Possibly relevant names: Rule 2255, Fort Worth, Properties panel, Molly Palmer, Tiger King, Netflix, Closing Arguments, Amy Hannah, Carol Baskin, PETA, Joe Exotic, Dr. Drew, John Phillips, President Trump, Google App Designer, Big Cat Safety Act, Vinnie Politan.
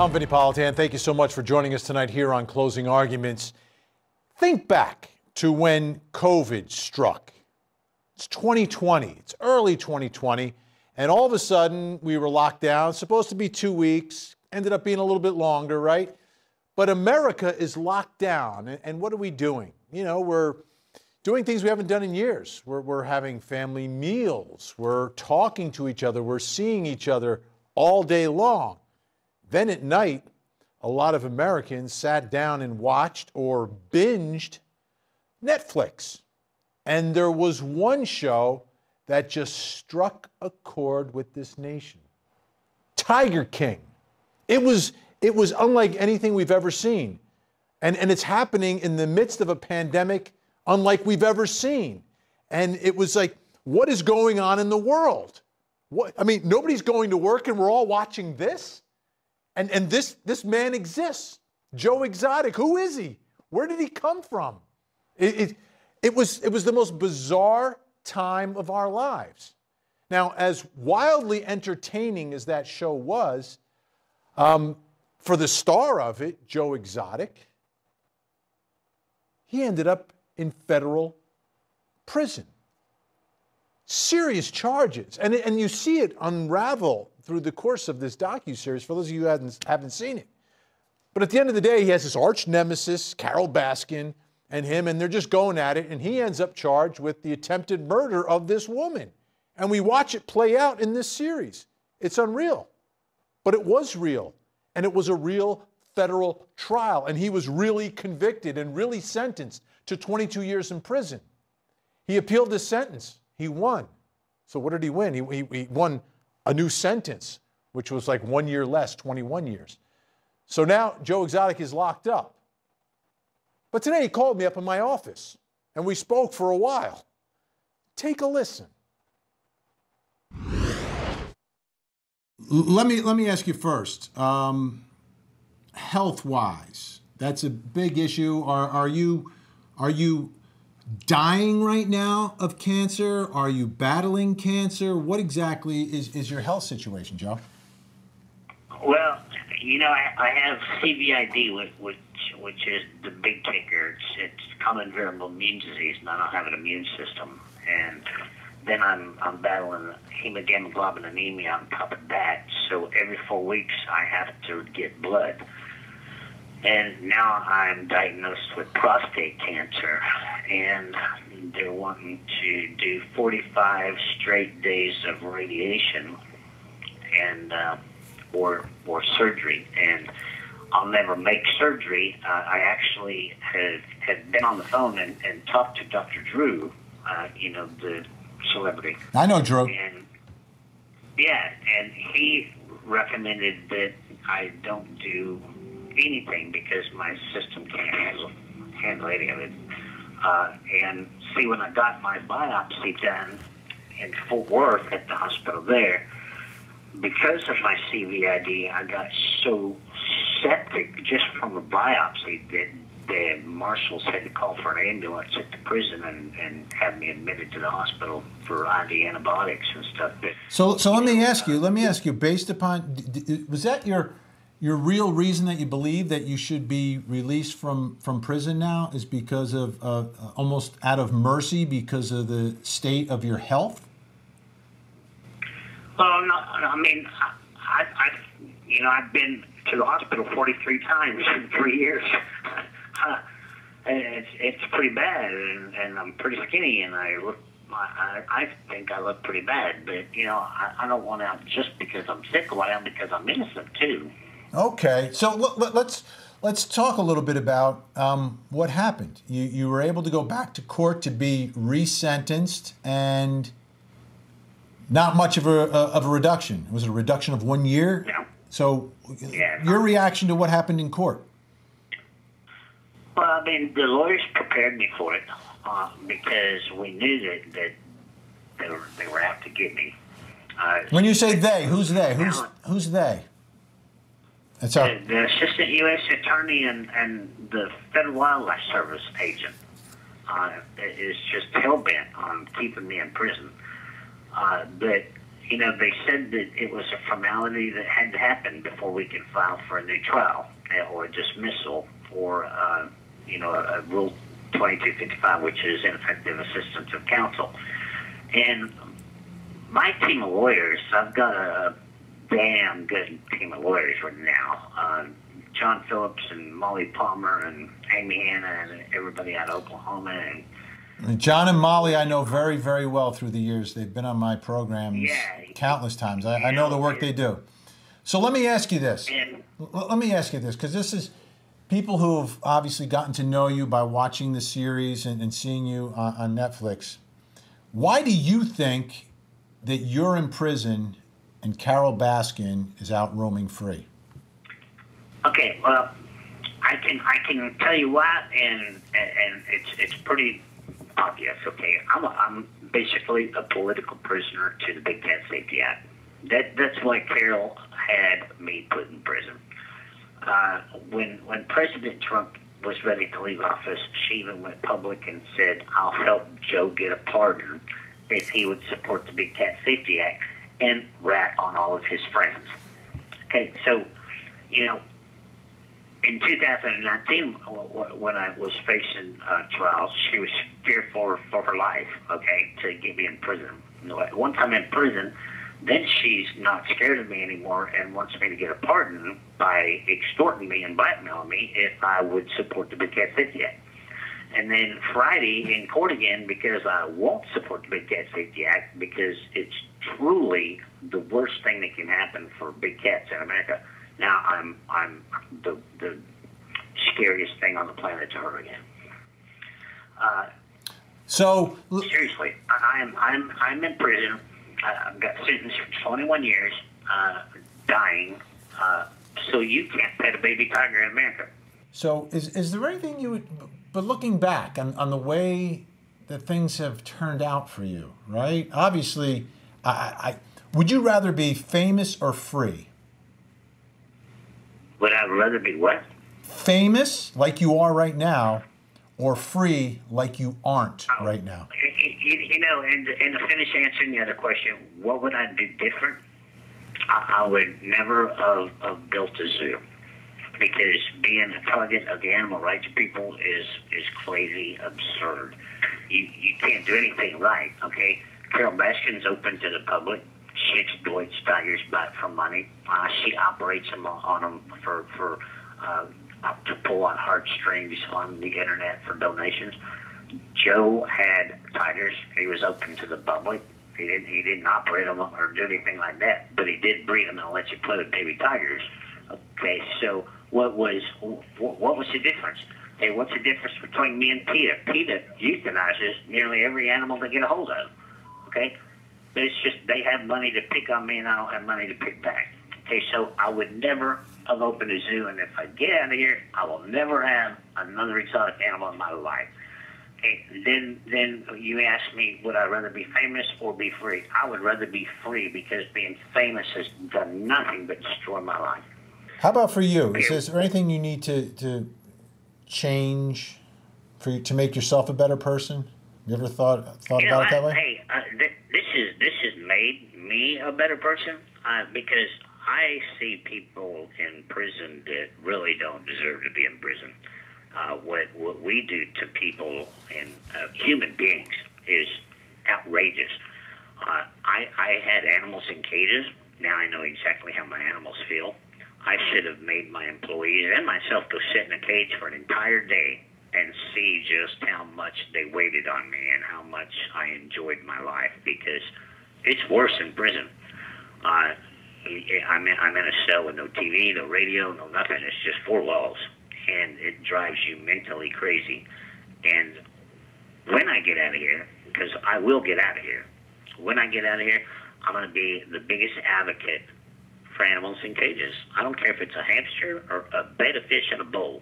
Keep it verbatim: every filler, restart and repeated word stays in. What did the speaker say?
I'm Vinnie Politan. Thank you so much for joining us tonight here on Closing Arguments. Think back to when COVID struck. It's twenty twenty. It's early twenty twenty. And all of a sudden, we were locked down. Supposed to be two weeks. Ended up being a little bit longer, right? But America is locked down. And what are we doing? You know, we're doing things we haven't done in years. We're, we're having family meals. We're talking to each other. We're seeing each other all day long. Then at night, a lot of Americans sat down and watched or binged Netflix. And there was one show that just struck a chord with this nation. Tiger King. It was, it was unlike anything we've ever seen. And, and it's happening in the midst of a pandemic unlike we've ever seen. And it was like, what is going on in the world? What, I mean, nobody's going to work and we're all watching this? And, and this, this man exists, Joe Exotic. Who is he? Where did he come from? It, it, it, was, it was the most bizarre time of our lives. Now, as wildly entertaining as that show was, um, for the star of it, Joe Exotic, he ended up in federal prison. Serious charges. And, and you see it unravel through the course of this docuseries, for those of you who haven't, haven't seen it. But at the end of the day, he has his arch nemesis, Carol Baskin, and him, and they're just going at it, and he ends up charged with the attempted murder of this woman. And we watch it play out in this series. It's unreal. But it was real. And it was a real federal trial. And he was really convicted and really sentenced to twenty-two years in prison. He appealed his sentence. He won. So what did he win? He, he, he won a new sentence, which was like one year less, twenty-one years. So now Joe Exotic is locked up. But today he called me up in my office, and we spoke for a while. Take a listen. Let me, let me ask you first, um, health-wise, that's a big issue. Are, are you... Are you dying right now of cancer? Are you battling cancer? What exactly is, is your health situation, Joe? Well, you know, I, I have C V I D, which, which which is the big kicker. It's, it's common variable immune disease, and I don't have an immune system. And then I'm, I'm battling hemoglobin anemia on top of that. So every four weeks I have to get blood. And now I'm diagnosed with prostate cancer, and they're wanting to do forty-five straight days of radiation and uh, or or surgery. And I'll never make surgery. Uh, I actually have, have been on the phone and, and talked to Doctor Drew, uh, you know, the celebrity. I know Drew. And, yeah, and he recommended that I don't do anything because my system can't handle, handle any of it. Uh, and see, when I got my biopsy done in Fort Worth at the hospital there, because of my C V I D, I got so septic just from the biopsy that the marshals had to call for an ambulance at the prison and, and have me admitted to the hospital for I V antibiotics and stuff. But, so, so let me ask you, let me ask you, based upon, was that your... Your real reason that you believe that you should be released from, from prison now is because of uh, almost out of mercy because of the state of your health? Well, no, I mean, I, I, you know, I've been to the hospital forty-three times in three years. it's, it's pretty bad, and, and I'm pretty skinny, and I look, I, I think I look pretty bad. But, you know, I, I don't want out just because I'm sick. Why? Because I'm innocent, too. Okay, so let's let's talk a little bit about um, what happened. You you were able to go back to court to be resentenced, and not much of a of a reduction. It was a reduction of one year. Yeah. So, yeah. Your reaction to what happened in court? Well, I mean, the lawyers prepared me for it uh, because we knew that that they were, they were out to get me. Uh, when you say they, who's they? Who's who's they? That's all. The, the assistant U S attorney and, and the Federal Wildlife Service agent uh, is just hell-bent on keeping me in prison. Uh, but, you know, they said that it was a formality that had to happen before we could file for a new trial or a dismissal for, uh, you know, a Rule twenty-two fifty-five, which is ineffective assistance of counsel. And my team of lawyers, I've got a damn good team of lawyers right now. Uh, John Phillips and Molly Palmer and Amy Hannah and everybody out of Oklahoma. And, and John and Molly I know very, very well through the years. They've been on my programs yeah, countless times. I, yeah, I know the work yeah. they do. So let me ask you this. And, let me ask you this, because this is people who have obviously gotten to know you by watching the series and, and seeing you on, on Netflix. Why do you think that you're in prison and Carol Baskin is out roaming free? Okay, well, I can I can tell you why, and and it's it's pretty obvious. Okay, I'm a, I'm basically a political prisoner to the Big Cat Safety Act. That that's why Carol had me put in prison. Uh, when when President Trump was ready to leave office, she even went public and said, "I'll help Joe get a pardon if he would support the Big Cat Safety Act," and rat on all of his friends. Okay, so, you know, in two thousand nineteen, when I was facing uh, trials, she was fearful for her life, okay, to get me in prison. Once I'm in prison, then she's not scared of me anymore and wants me to get a pardon by extorting me and blackmailing me if I would support the Big Cat Safety Act. And then Friday in court again, because I won't support the Big Cat Safety Act, because it's truly the worst thing that can happen for big cats in America. Now I'm I'm the the scariest thing on the planet to her again. Uh, so seriously, I, I'm I'm I'm in prison. I, I've got sentenced for twenty-one years, uh, dying. Uh, so you can't pet a baby tiger in America. So is is there anything you would? But looking back on, on the way that things have turned out for you, right? Obviously, I, I would you rather be famous or free? Would I rather be what? Famous, like you are right now, or free, like you aren't oh, right now? You, you know, and, and to finish answering the other question, what would I do different? I, I would never have, have built a zoo. Because being a target of the animal rights people is is crazy absurd. You you can't do anything right, okay? Carol Baskin's open to the public. She exploits tigers back for money. Uh, she operates them on, on them for for uh, to pull on heartstrings on the internet for donations. Joe had tigers. He was open to the public. He didn't he didn't operate them or do anything like that. But he did breed them and let you play with baby tigers. Okay, so. What was what was the difference? Hey, what's the difference between me and PETA? PETA euthanizes nearly every animal they get a hold of. Okay, it's just they have money to pick on me, and I don't have money to pick back. Okay, so I would never have opened a zoo, and if I get out of here, I will never have another exotic animal in my life. Okay, then then you ask me, would I rather be famous or be free? I would rather be free because being famous has done nothing but destroy my life. How about for you? Is, is there anything you need to, to change for you, to make yourself a better person? You ever thought thought you know, about I, it that way? Hey, uh, th this is this has made me a better person uh, because I see people in prison that really don't deserve to be in prison. Uh, what what we do to people and uh, human beings is outrageous. Uh, I I had animals in cages. Now I know exactly how my animals feel. I should have made my employees and myself go sit in a cage for an entire day and see just how much they waited on me and how much I enjoyed my life, because it's worse in prison. Uh, I'm in, I'm in a cell with no T V, no radio, no nothing. It's just four walls, and it drives you mentally crazy. And when I get out of here, because I will get out of here, when I get out of here, I'm going to be the biggest advocate animals in cages. I don't care if it's a hamster or a bed of fish in a bowl.